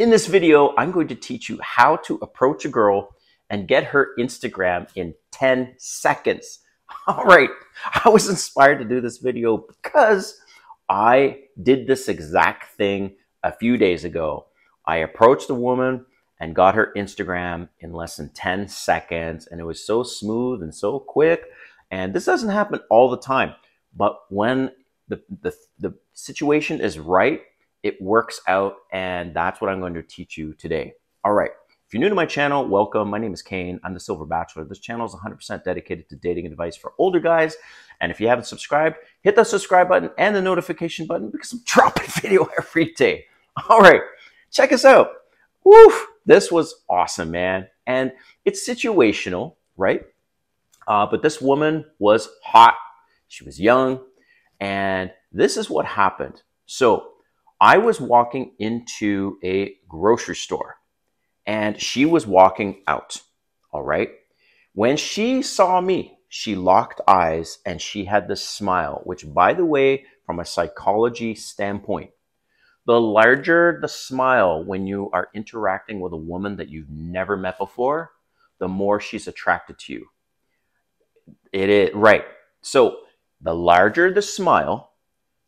In this video, I'm going to teach you how to approach a girl and get her Instagram in 10 seconds. All right, I was inspired to do this video because I did this exact thing a few days ago. I approached a woman and got her Instagram in less than 10 seconds, and it was so smooth and so quick. And this doesn't happen all the time, but when the situation is right, it works out, and that's what I'm going to teach you today. All right, if you're new to my channel, welcome. My name is Kane. I'm the Silver Bachelor. This channel is 100% dedicated to dating advice for older guys, and if you haven't subscribed, hit that subscribe button and the notification button because I'm dropping a video every day. All right, check us out. Woof, this was awesome, man, and it's situational, right? But this woman was hot. She was young, and this is what happened. So I was walking into a grocery store and she was walking out, all right? When she saw me, she locked eyes and she had this smile, which, by the way, from a psychology standpoint, the larger the smile when you are interacting with a woman that you've never met before, the more she's attracted to you. It is, right? So the larger the smile,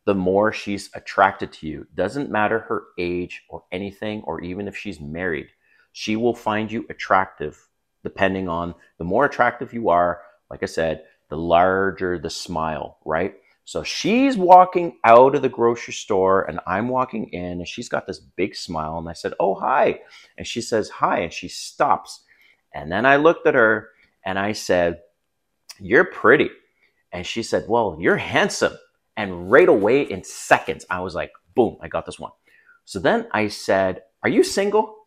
the more she's attracted to you. Doesn't matter her age or anything, or even if she's married, she will find you attractive depending on the more attractive you are. Like I said, the larger the smile, right? So she's walking out of the grocery store and I'm walking in and she's got this big smile and I said, oh, hi. And she says, hi, and she stops. And then I looked at her and I said, you're pretty. And she said, well, you're handsome. And right away, in seconds, I was like, boom, I got this one. So then I said, are you single?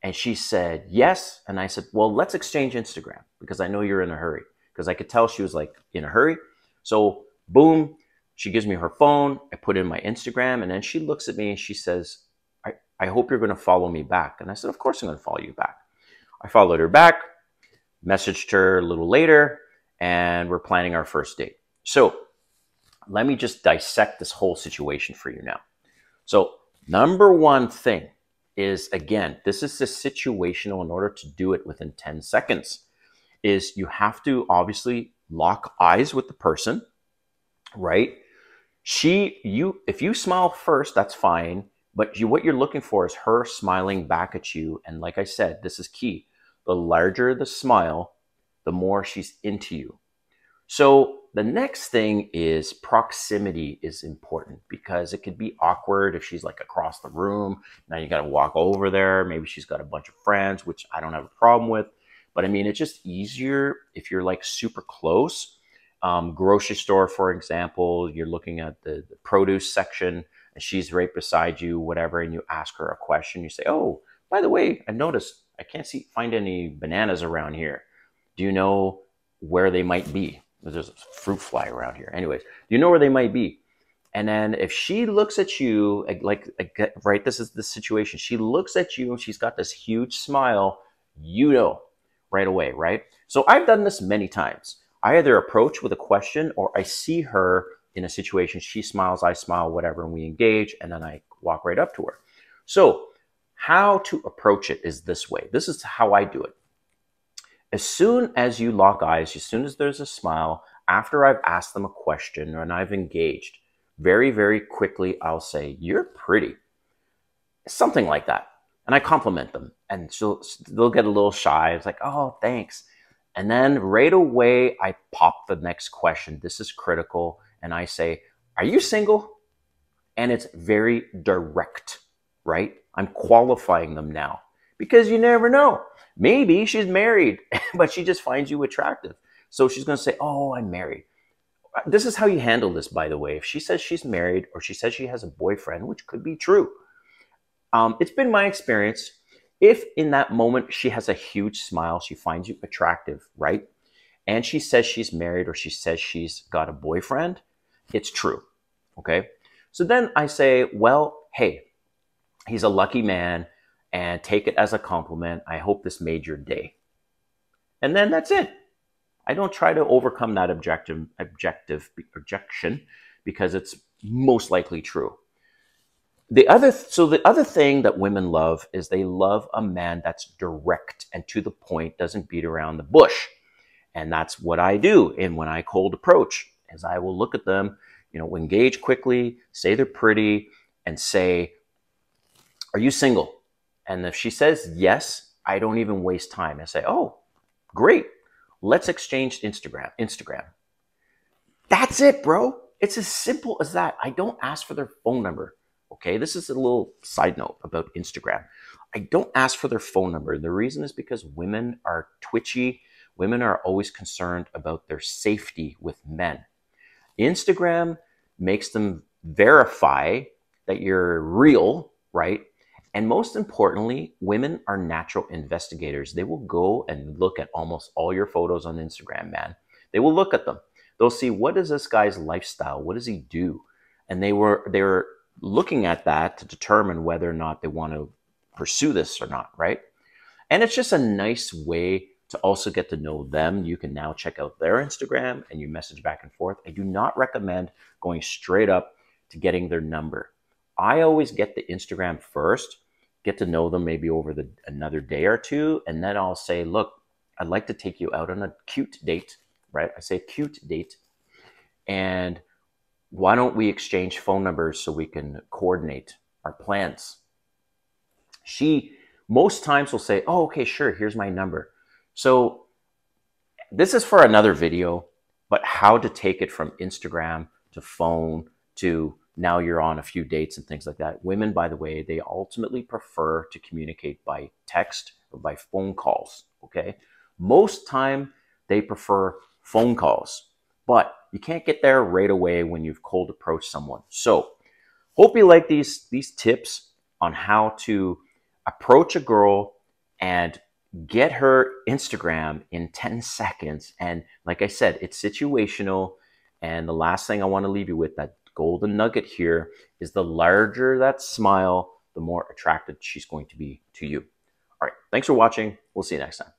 And she said, yes. And I said, well, let's exchange Instagram because I know you're in a hurry, because I could tell she was like in a hurry. So boom, she gives me her phone. I put in my Instagram and then she looks at me and she says, I hope you're going to follow me back. And I said, of course I'm going to follow you back. I followed her back, messaged her a little later, and we're planning our first date. So let me just dissect this whole situation for you now. So number one thing is, again, this is a situational. In order to do it within 10 seconds is you have to obviously lock eyes with the person, right? If you smile first, that's fine. But what you're looking for is her smiling back at you. And like I said, this is key. The larger the smile, the more she's into you. So the next thing is proximity is important because it could be awkward if she's like across the room. Now you got to walk over there. Maybe she's got a bunch of friends, which I don't have a problem with. But I mean, it's just easier if you're like super close. Grocery store, for example, you're looking at the produce section and she's right beside you, whatever. And you ask her a question. You say, oh, by the way, I noticed I can't find any bananas around here. Do you know where they might be? There's a fruit fly around here. Anyways, you know where they might be. And then if she looks at you, like right, this is the situation. She looks at you and she's got this huge smile, you know, right away, right? So I've done this many times. I either approach with a question or I see her in a situation. She smiles, I smile, whatever, and we engage. And then I walk right up to her. So how to approach it is this way. This is how I do it. As soon as you lock eyes, as soon as there's a smile, after I've asked them a question and I've engaged, very, very quickly, I'll say, you're pretty. Something like that. And I compliment them. And so they'll get a little shy. It's like, oh, thanks. And then right away, I pop the next question. This is critical. And I say, are you single? And it's very direct, right? I'm qualifying them now. Because you never know. Maybe she's married, but she just finds you attractive. So she's going to say, oh, I'm married. This is how you handle this, by the way. If she says she's married or she says she has a boyfriend, which could be true. It's been my experience. If in that moment she has a huge smile, she finds you attractive, right? And she says she's married or she says she's got a boyfriend, it's true. Okay. So then I say, well, hey, he's a lucky man. And take it as a compliment. I hope this made your day. And then that's it. I don't try to overcome that objection because it's most likely true. The other thing that women love is they love a man that's direct and to the point, doesn't beat around the bush. And that's what I do. And when I cold approach, as I will look at them, you know, engage quickly, say they're pretty, and say, "Are you single?" And if she says yes, I don't even waste time. I say, "Oh, great. Let's exchange Instagram. That's it, bro. It's as simple as that. I don't ask for their phone number. Okay, this is a little side note about Instagram. I don't ask for their phone number. The reason is because women are twitchy. Women are always concerned about their safety with men. Instagram makes them verify that you're real, right? And most importantly, women are natural investigators. They will go and look at almost all your photos on Instagram, man. They will look at them. They'll see, what is this guy's lifestyle? What does he do? And they were looking at that to determine whether or not they want to pursue this or not, right? And it's just a nice way to also get to know them. You can now check out their Instagram and you message back and forth. I do not recommend going straight up to getting their number. I always get the Instagram first, get to know them maybe over another day or two, and then I'll say, "Look, I'd like to take you out on a cute date," right? I say cute date. "And why don't we exchange phone numbers so we can coordinate our plans?" She most times will say, "Oh, okay, sure, here's my number." So this is for another video, but how to take it from Instagram to phone to now you're on a few dates and things like that. Women, by the way, they ultimately prefer to communicate by text or by phone calls, okay? Most time they prefer phone calls, but you can't get there right away when you've cold approached someone. So hope you like these tips on how to approach a girl and get her Instagram in 10 seconds. And like I said, it's situational. And the last thing I want to leave you with, that golden nugget here, is the larger that smile, the more attracted she's going to be to you. All right. Thanks for watching. We'll see you next time.